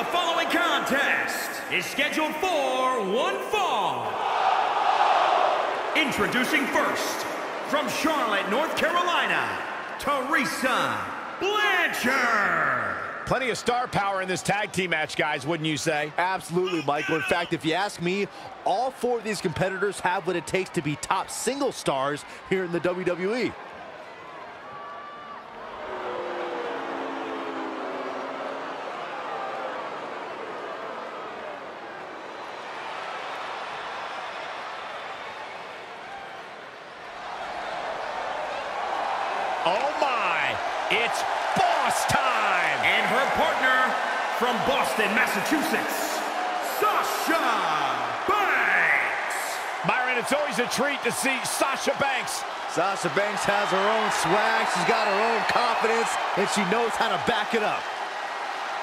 The following contest is scheduled for one fall. Introducing first, from Charlotte, North Carolina, Teresa Blanchard. Plenty of star power in this tag team match, guys, wouldn't you say? Absolutely, Michael. In fact, if you ask me, all four of these competitors have what it takes to be top single stars here in the WWE. Oh my, it's boss time! And her partner from Boston, Massachusetts, Sasha Banks! Myron, it's always a treat to see Sasha Banks. Sasha Banks has her own swag, she's got her own confidence, and she knows how to back it up.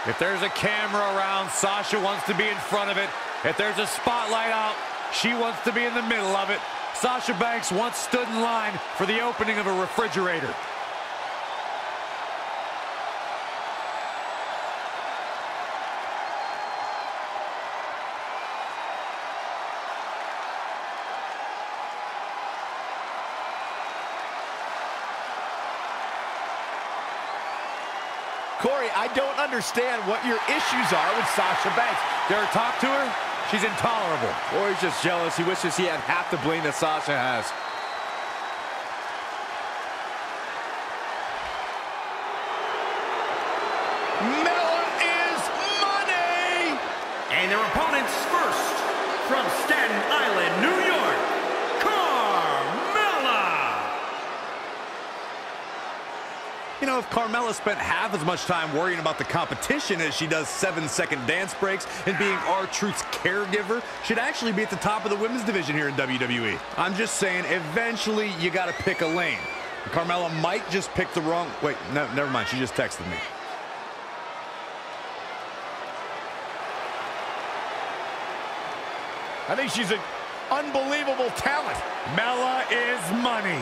If there's a camera around, Sasha wants to be in front of it. If there's a spotlight out, she wants to be in the middle of it. Sasha Banks once stood in line for the opening of a refrigerator. Corey, I don't understand what your issues are with Sasha Banks. Dare I talk to her? She's intolerable. Or he's just jealous. He wishes he had half the bling that Sasha has. Miller is money! And their opponents first, from Staten Island, New York, Carmella! You know, if Carmella spent half as much time worrying about the competition as she does 7-second dance breaks and being R-Truth's caregiver, she'd actually be at the top of the women's division here in WWE. I'm just saying, eventually, you gotta pick a lane. Carmella might just pick the wrong... Wait, no, never mind, she just texted me. I think she's an unbelievable talent. Mella is money.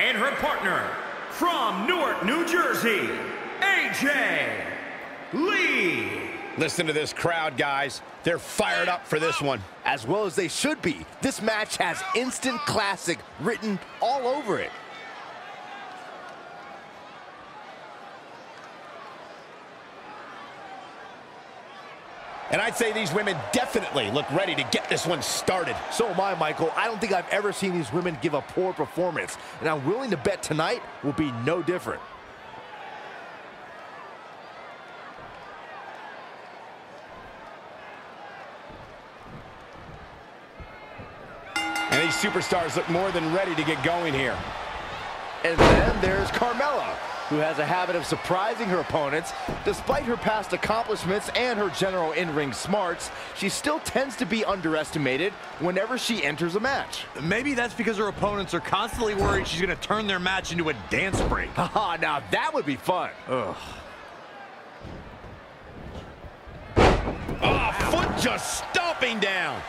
And her partner, from Newark, New Jersey, AJ Lee. Listen to this crowd, guys. They're fired up for this one. As well as they should be. This match has instant classic written all over it. And I'd say these women definitely look ready to get this one started. So am I, Michael. I don't think I've ever seen these women give a poor performance. And I'm willing to bet tonight will be no different. And these superstars look more than ready to get going here. And then there's Carmella, who has a habit of surprising her opponents. Despite her past accomplishments and her general in-ring smarts, she still tends to be underestimated whenever she enters a match. Maybe that's because her opponents are constantly worried she's gonna turn their match into a dance break. Haha, now that would be fun. Ugh. Oh, foot just stomping down.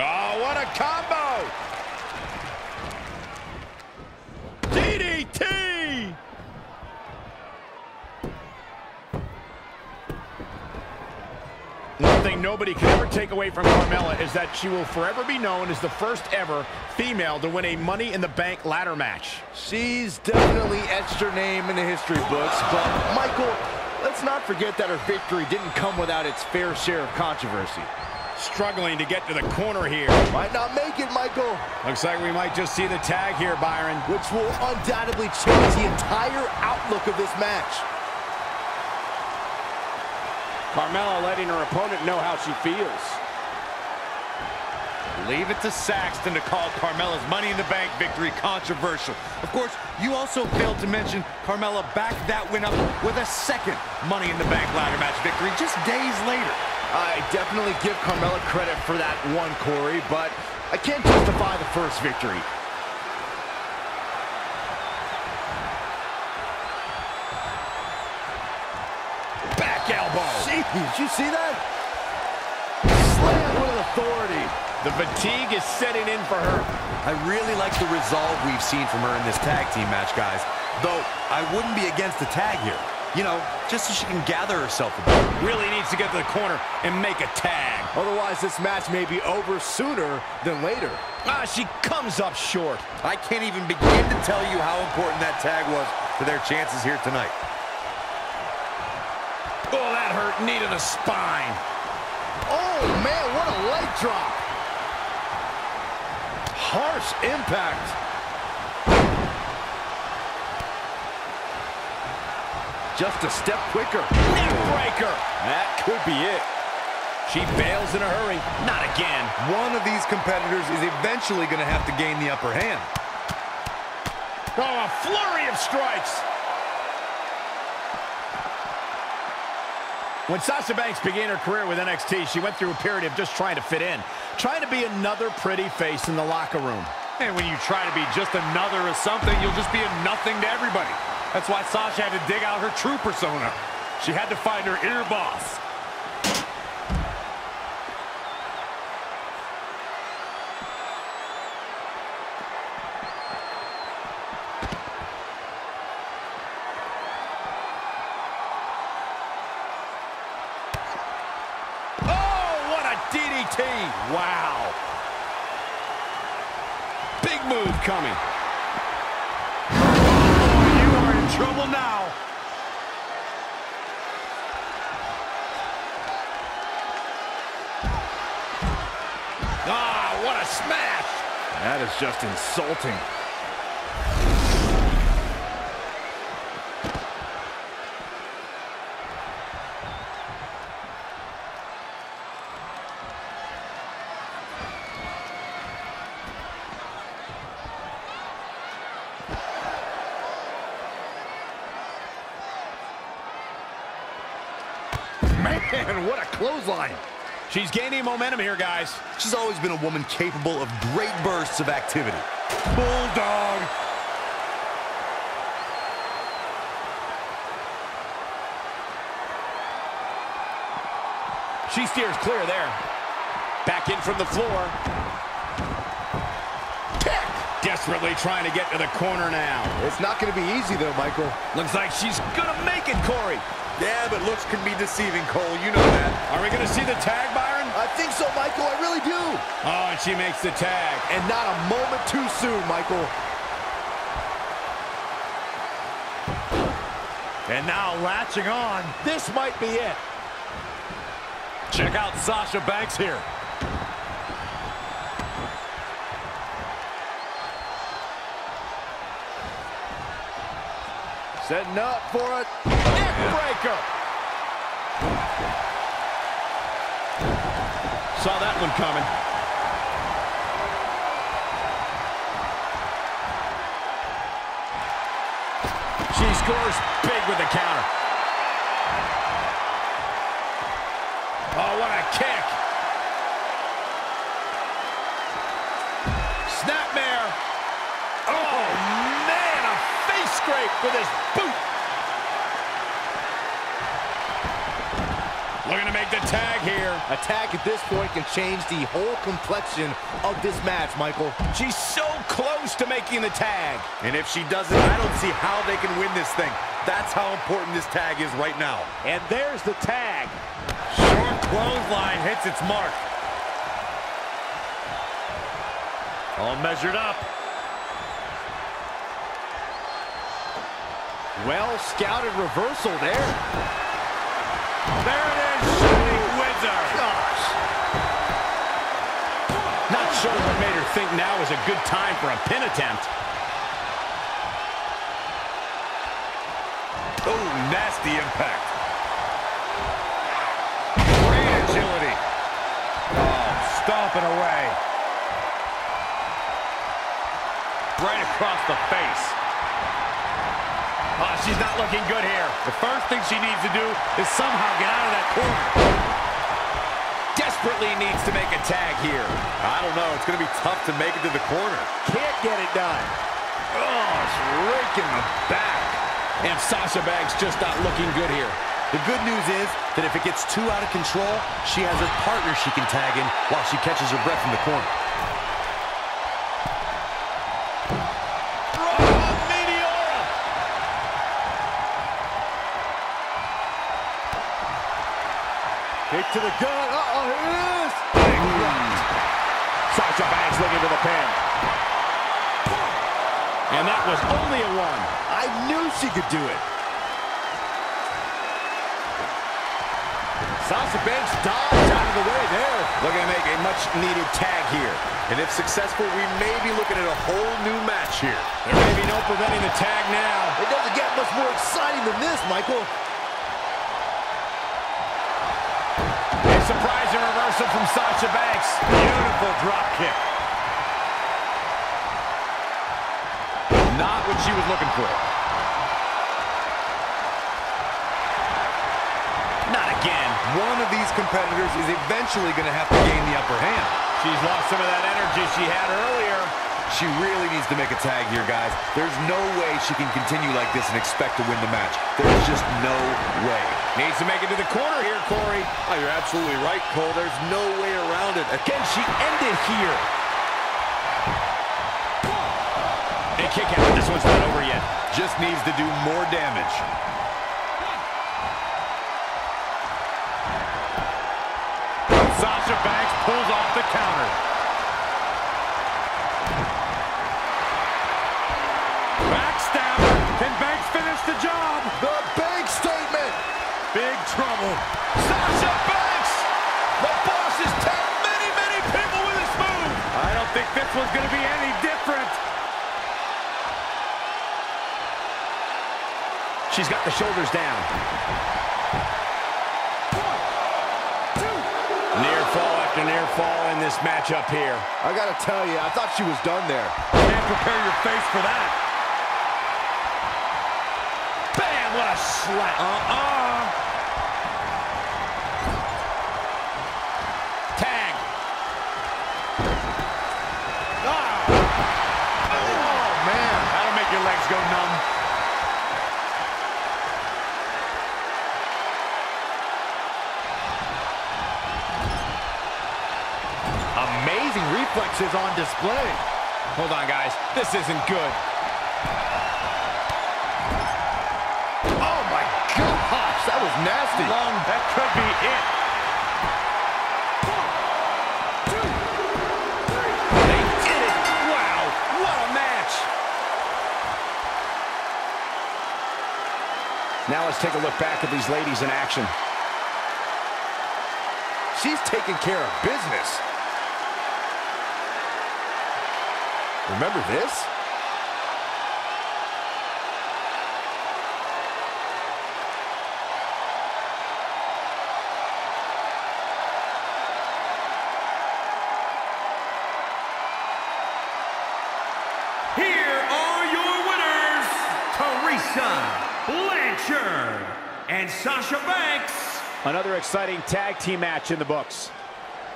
Oh, what a combo! DDT! One thing nobody can ever take away from Carmella is that she will forever be known as the first ever female to win a Money in the Bank ladder match. She's definitely etched her name in the history books, but Michael, let's not forget that her victory didn't come without its fair share of controversy. Struggling to get to the corner here. Might not make it, Michael. Looks like we might just see the tag here, Byron. Which will undoubtedly change the entire outlook of this match. Carmella letting her opponent know how she feels. Leave it to Saxton to call Carmella's Money in the Bank victory controversial. Of course, you also failed to mention Carmella backed that win up with a second Money in the Bank ladder match victory just days later. I definitely give Carmella credit for that one, Corey, but I can't justify the first victory. Back elbow. Jeez, you see that? Slam with authority. The fatigue is setting in for her. I really like the resolve we've seen from her in this tag team match, guys. Though, I wouldn't be against the tag here. You know, just so she can gather herself a bit. Really needs to get to the corner and make a tag. Otherwise, this match may be over sooner than later. Ah, she comes up short. I can't even begin to tell you how important that tag was for their chances here tonight. Oh, that hurt. Knee to the spine. Oh, man, what a leg drop. Harsh impact. Just a step quicker. Neck breaker. That could be it. She bails in a hurry. Not again. One of these competitors is eventually going to have to gain the upper hand. Oh, a flurry of strikes. When Sasha Banks began her career with NXT, she went through a period of just trying to fit in, trying to be another pretty face in the locker room. And when you try to be just another or something, you'll just be a nothing to everybody. That's why Sasha had to dig out her true persona. She had to find her inner boss. DDT. Wow. Big move coming. You are in trouble now. Ah, what a smash. That is just insulting. Man, what a clothesline. She's gaining momentum here, guys. She's always been a woman capable of great bursts of activity. Bulldog. She steers clear there. Back in from the floor. Kick. Desperately trying to get to the corner now. It's not going to be easy, though, Michael. Looks like she's going to make it, Corey. Yeah, but looks can be deceiving, Cole. You know that. Are we going to see the tag, Byron? I think so, Michael. I really do. Oh, and she makes the tag. And not a moment too soon, Michael. And now latching on. This might be it. Check out Sasha Banks here. Setting up for it. Breaker. Saw that one coming. She scores big with the counter. Oh, what a kick. Snapmare. Oh, man, a face scrape with his boot. Looking to make the tag here. A tag at this point can change the whole complexion of this match, Michael. She's so close to making the tag. And if she doesn't, I don't see how they can win this thing. That's how important this tag is right now. And there's the tag. Short clothesline hits its mark. All measured up. Well scouted reversal there. There it is. Gosh. Not sure what made her think now is a good time for a pin attempt. Oh, nasty impact. Great agility. Oh, stomping away. across the face. Oh, she's not looking good here. The first thing she needs to do is somehow get out of that corner. Desperately needs to make a tag here. I don't know. It's going to be tough to make it to the corner. Can't get it done. Oh, it's raking the back. And Sasha Banks just not looking good here. The good news is that if it gets too out of control, she has her partner she can tag in while she catches her breath in the corner. Kick to the gut. Uh-oh, here it is. Big right. Sasha Banks looking for the pin. And that was only a one. I knew she could do it. Sasha Banks dodged out of the way there. Looking to make a much-needed tag here. And if successful, we may be looking at a whole new match here. There may be no preventing the tag now. It doesn't get much more exciting than this, Michael. Surprising reversal from Sasha Banks. Beautiful drop kick. Not what she was looking for. Not again. One of these competitors is eventually going to have to gain the upper hand. She's lost some of that energy she had earlier. She really needs to make a tag here, guys. There's no way she can continue like this and expect to win the match. There's just no way. Needs to make it to the corner here, Corey. Oh, you're absolutely right, Cole. There's no way around it. Again, she ended here. Big kick out. This one's not over yet. Just needs to do more damage. Sasha Banks pulls off the counter. Backstabber. Can Banks finish the job? The bank statement. Big trouble. Sasha Banks! The boss has tagged many, many people with this move. I don't think this one's going to be any different. She's got the shoulders down. 1, 2. Near fall after near fall in this matchup here. I got to tell you, I thought she was done there. Can't prepare your face for that. Bam! What a slap. Go numb. Amazing reflexes on display. Hold on, guys. This isn't good. Oh, my gosh. That was nasty. Long. That could be it. 1, 2, 3. They did it. Wow. What a match. Now let's take a look back at these ladies in action. She's taking care of business. Remember this? Here are your winners, Teresa Blanchard and Sasha Banks. Another exciting tag team match in the books.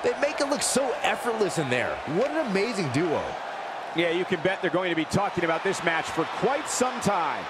They make it look so effortless in there. What an amazing duo. Yeah, you can bet they're going to be talking about this match for quite some time.